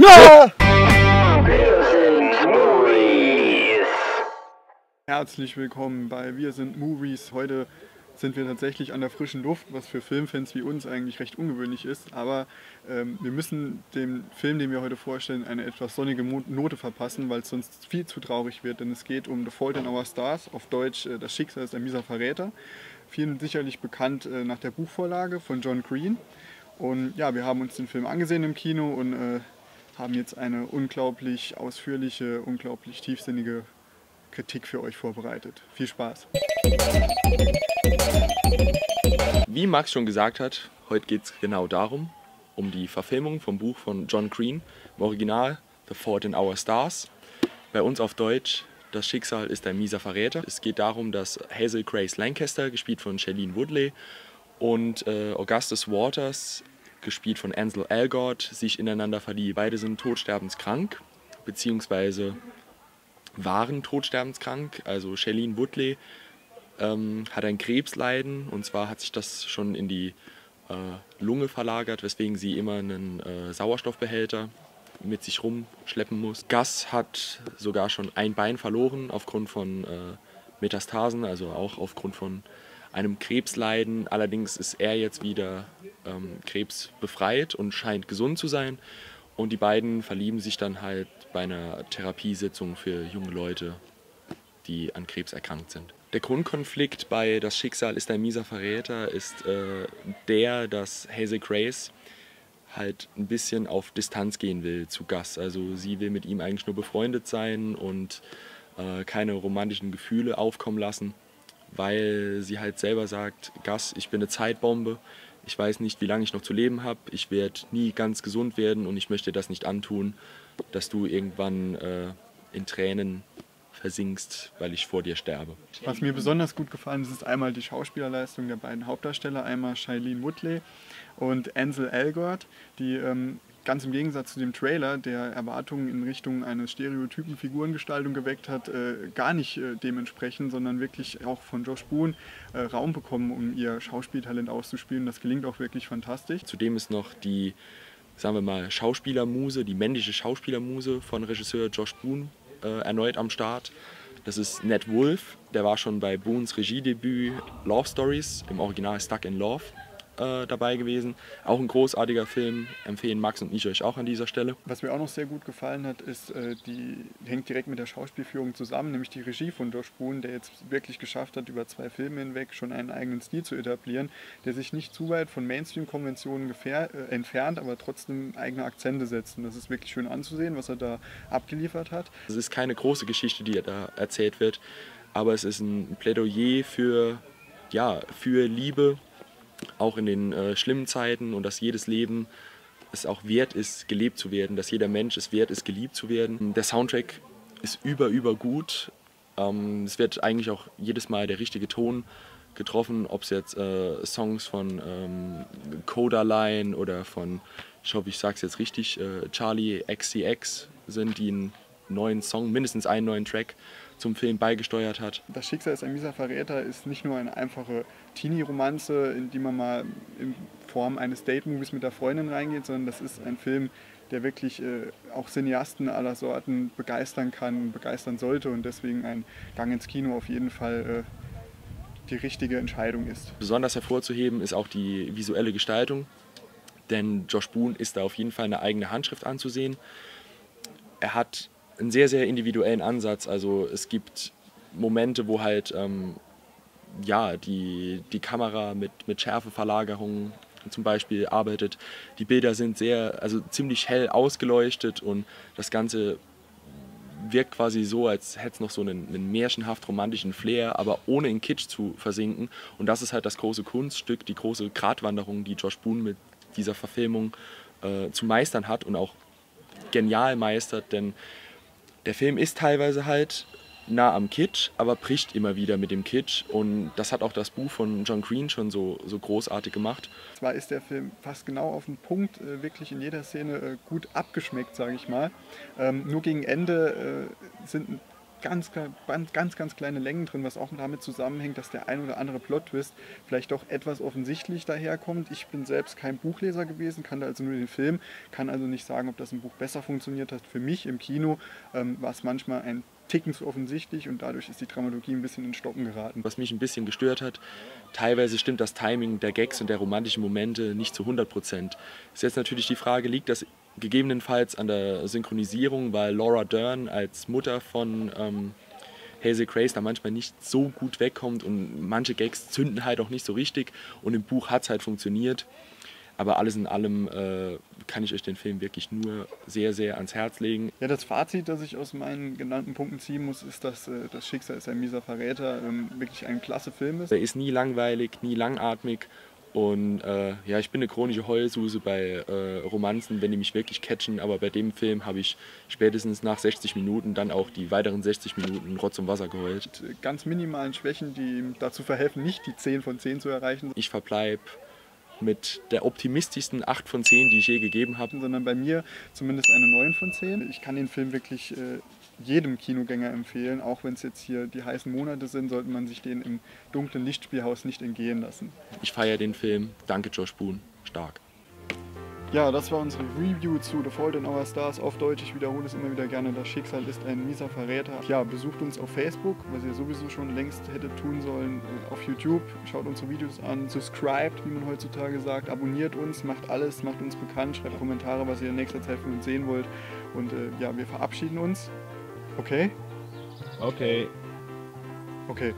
Ja! Wir sind Movies! Herzlich willkommen bei Wir sind Movies. Heute sind wir tatsächlich an der frischen Luft, was für Filmfans wie uns eigentlich recht ungewöhnlich ist. Aber wir müssen dem Film, den wir heute vorstellen, eine etwas sonnige Note verpassen, weil es sonst viel zu traurig wird. Denn es geht um The Fault in Our Stars, auf Deutsch Das Schicksal ist ein mieser Verräter. Vielen sicherlich bekannt nach der Buchvorlage von John Green. Und ja, wir haben uns den Film angesehen im Kino und haben jetzt eine unglaublich ausführliche, unglaublich tiefsinnige Kritik für euch vorbereitet. Viel Spaß! Wie Max schon gesagt hat, heute geht es genau darum, um die Verfilmung vom Buch von John Green, im Original The Fault in Our Stars, bei uns auf Deutsch Das Schicksal ist ein mieser Verräter. Es geht darum, dass Hazel Grace Lancaster, gespielt von Shailene Woodley, und Augustus Waters, gespielt von Ansel Elgort, sich ineinander verlieben. Beide sind todsterbenskrank, beziehungsweise waren todsterbenskrank. Also Shailene Woodley hat ein Krebsleiden, und zwar hat sich das schon in die Lunge verlagert, weswegen sie immer einen Sauerstoffbehälter mit sich rumschleppen muss. Gus hat sogar schon ein Bein verloren aufgrund von Metastasen, also auch aufgrund von einem Krebsleiden. Allerdings ist er jetzt wieder krebsbefreit und scheint gesund zu sein. Und die beiden verlieben sich dann halt bei einer Therapiesitzung für junge Leute, die an Krebs erkrankt sind. Der Grundkonflikt bei Das Schicksal ist ein mieser Verräter ist der, dass Hazel Grace halt ein bisschen auf Distanz gehen will zu Gus. Also sie will mit ihm eigentlich nur befreundet sein und keine romantischen Gefühle aufkommen lassen, weil sie halt selber sagt, Gus, ich bin eine Zeitbombe, ich weiß nicht, wie lange ich noch zu leben habe, ich werde nie ganz gesund werden und ich möchte das nicht antun, dass du irgendwann in Tränen versinkst, weil ich vor dir sterbe. Was mir besonders gut gefallen ist, ist einmal die Schauspielerleistung der beiden Hauptdarsteller, einmal Shailene Woodley und Ansel Elgort, die ganz im Gegensatz zu dem Trailer, der Erwartungen in Richtung einer stereotypen Figurengestaltung geweckt hat, gar nicht dementsprechend, sondern wirklich auch von Josh Boone Raum bekommen, um ihr Schauspieltalent auszuspielen. Das gelingt auch wirklich fantastisch. Zudem ist noch die, sagen wir mal, Schauspielermuse, die männliche Schauspielermuse von Regisseur Josh Boone erneut am Start. Das ist Nat Wolff, der war schon bei Boones Regiedebüt Love Stories, im Original Stuck in Love, dabei gewesen. Auch ein großartiger Film, empfehlen Max und ich euch auch an dieser Stelle. Was mir auch noch sehr gut gefallen hat, ist, die hängt direkt mit der Schauspielführung zusammen, nämlich die Regie von Josh Boone, der jetzt wirklich geschafft hat, über zwei Filme hinweg schon einen eigenen Stil zu etablieren, der sich nicht zu weit von Mainstream-Konventionen entfernt, aber trotzdem eigene Akzente setzt. Und das ist wirklich schön anzusehen, was er da abgeliefert hat. Es ist keine große Geschichte, die da erzählt wird, aber es ist ein Plädoyer für Liebe, auch in den schlimmen Zeiten, und dass jedes Leben es auch wert ist, gelebt zu werden, dass jeder Mensch es wert ist, geliebt zu werden. Der Soundtrack ist übergut. Es wird eigentlich auch jedes Mal der richtige Ton getroffen, ob es jetzt Songs von Codaline oder von, ich hoffe, ich sage es jetzt richtig, Charlie XCX sind, die einen neuen Song, mindestens einen neuen Track zum Film beigesteuert hat. Das Schicksal ist ein mieser Verräter ist nicht nur eine einfache Teenie-Romanze, in die man mal in Form eines Date-Movies mit der Freundin reingeht, sondern das ist ein Film, der wirklich auch Cineasten aller Sorten begeistern kann, begeistern sollte, und deswegen ein Gang ins Kino auf jeden Fall die richtige Entscheidung ist. Besonders hervorzuheben ist auch die visuelle Gestaltung, denn Josh Boone ist da auf jeden Fall eine eigene Handschrift anzusehen. Er hat einen sehr, sehr individuellen Ansatz. Also es gibt Momente, wo halt die Kamera mit Schärfeverlagerungen zum Beispiel arbeitet. Die Bilder sind ziemlich hell ausgeleuchtet, und das Ganze wirkt quasi so, als hätte es noch so einen märchenhaft-romantischen Flair, aber ohne in Kitsch zu versinken. Und das ist halt das große Kunststück, die große Gratwanderung, die Josh Boone mit dieser Verfilmung zu meistern hat und auch genial meistert, denn der Film ist teilweise halt nah am Kitsch, aber bricht immer wieder mit dem Kitsch, und das hat auch das Buch von John Green schon so großartig gemacht. Zwar ist der Film fast genau auf den Punkt, wirklich in jeder Szene gut abgeschmeckt, sage ich mal. Nur gegen Ende sind ganz kleine Längen drin, was auch damit zusammenhängt, dass der ein oder andere Plot-Twist vielleicht doch etwas offensichtlich daherkommt. Ich bin selbst kein Buchleser gewesen, kannte also nur den Film, kann also nicht sagen, ob das im Buch besser funktioniert hat. Für mich im Kino war es manchmal ein Ticken zu offensichtlich und dadurch ist die Dramaturgie ein bisschen in Stocken geraten. Was mich ein bisschen gestört hat, teilweise stimmt das Timing der Gags und der romantischen Momente nicht zu 100%. Ist jetzt natürlich die Frage, liegt das gegebenenfalls an der Synchronisierung, weil Laura Dern als Mutter von Hazel Grace da manchmal nicht so gut wegkommt und manche Gags zünden halt auch nicht so richtig und im Buch hat es halt funktioniert. Aber alles in allem kann ich euch den Film wirklich nur sehr, sehr ans Herz legen. Ja, das Fazit, das ich aus meinen genannten Punkten ziehen muss, ist, dass Das Schicksal ist ein mieser Verräter wirklich ein klasse Film ist. Er ist nie langweilig, nie langatmig und ja, ich bin eine chronische Heulsuse bei Romanzen, wenn die mich wirklich catchen. Aber bei dem Film habe ich spätestens nach 60 Minuten dann auch die weiteren 60 Minuten Rotz und Wasser geheult. Mit ganz minimalen Schwächen, die dazu verhelfen, nicht die 10 von 10 zu erreichen. Ich verbleibe mit der optimistischsten 8 von 10, die ich je gegeben habe. Sondern bei mir zumindest eine 9 von 10. Ich kann den Film wirklich jedem Kinogänger empfehlen. Auch wenn es jetzt hier die heißen Monate sind, sollte man sich den im dunklen Lichtspielhaus nicht entgehen lassen. Ich feiere den Film. Danke Josh Boone. Stark. Ja, das war unsere Review zu The Fault in Our Stars. Auf Deutsch, ich wiederhole es immer wieder gerne, Das Schicksal ist ein mieser Verräter. Ja, besucht uns auf Facebook, was ihr sowieso schon längst hättet tun sollen, auf YouTube. Schaut unsere Videos an, subscribt, wie man heutzutage sagt, abonniert uns, macht alles, macht uns bekannt, schreibt Kommentare, was ihr in nächster Zeit von uns sehen wollt. Und ja, wir verabschieden uns. Okay? Okay. Okay.